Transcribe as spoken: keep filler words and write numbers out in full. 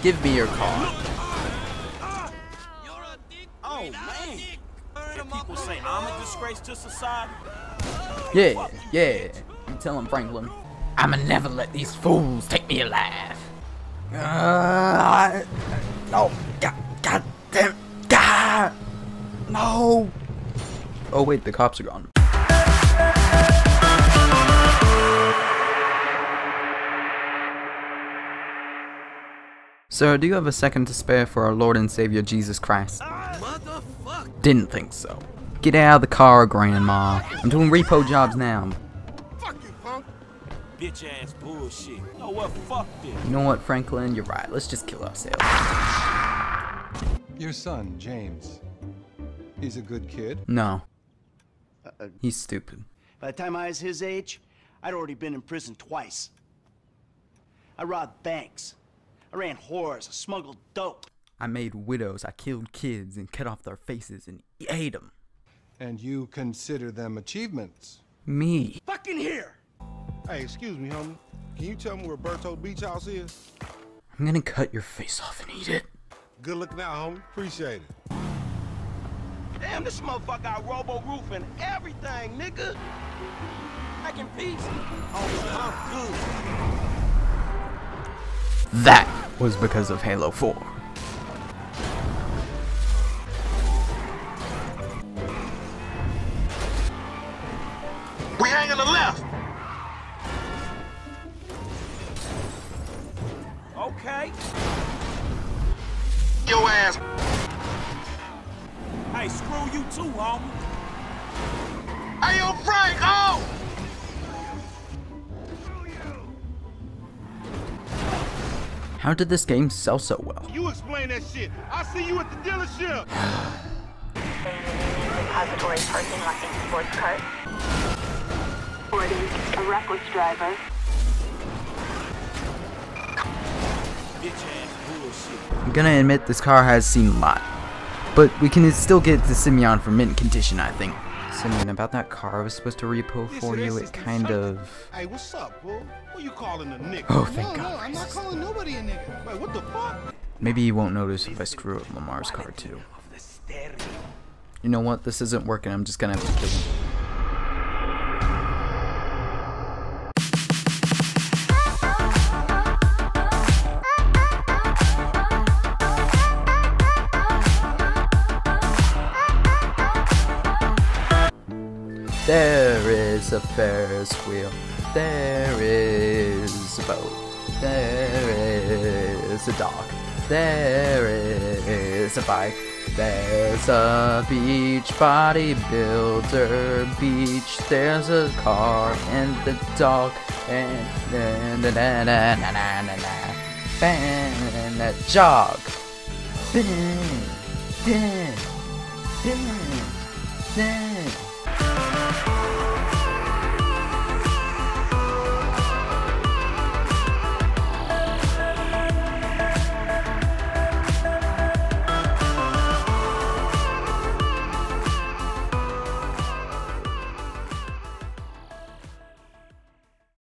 Give me your car. You're a dick. Oh, man. If people say I'm a disgrace to society. Yeah, yeah. You tell him, Franklin. I'ma never let these fools take me alive. Uh, I, no. God, God damn. God. No. Oh, wait. The cops are gone. Sir, do you have a second to spare for our Lord and Savior Jesus Christ? Motherfuck. Didn't think so. Get out of the car, Grandma. I'm doing repo jobs now. Fuck you, punk. Bitch ass bullshit. No, what? Fuck this. You know what, Franklin? You're right. Let's just kill ourselves. Your son, James. He's a good kid? No. Uh, He's stupid. By the time I was his age, I'd already been in prison twice. I robbed banks. I ran whores, I smuggled dope. I made widows, I killed kids and cut off their faces and ate them. And you consider them achievements? Me. Fucking here! Hey, excuse me, homie. Can you tell me where Berto Beach House is? I'm gonna cut your face off and eat it. Good looking out, homie. Appreciate it. Damn, this motherfucker got robo-roof and everything, nigga. I can peace. Oh, I'm good. That was because of Halo four. We ain't gonna left! Okay. Your ass. Hey, screw you too, homie. Hey, yo, Frank, oh! How did this game sell so well? You explain that shit. I'll see you at the dealership. Repository parking lot in sports cart. Boarding a reckless driver. Bitch ass bullshit. I'm gonna admit this car has seen a lot, but we can still get the Simeon for mint condition, I think. Simeon, about that car I was supposed to repo for you, it kind of... Hey, what's up, bro? What you calling a nigga? Oh, thank God. No, no, I'm not calling nobody a nigga. Wait, what the fuck? Maybe you won't notice if I screw up Lamar's car, too. You know what? This isn't working. I'm just gonna have to kill him. There is a Ferris wheel, there is a boat, there is a dog, there is a bike, there's a beach bodybuilder beach, there's a car and the dog, and and and and and and and a jog. Bam, bam, bam, bam.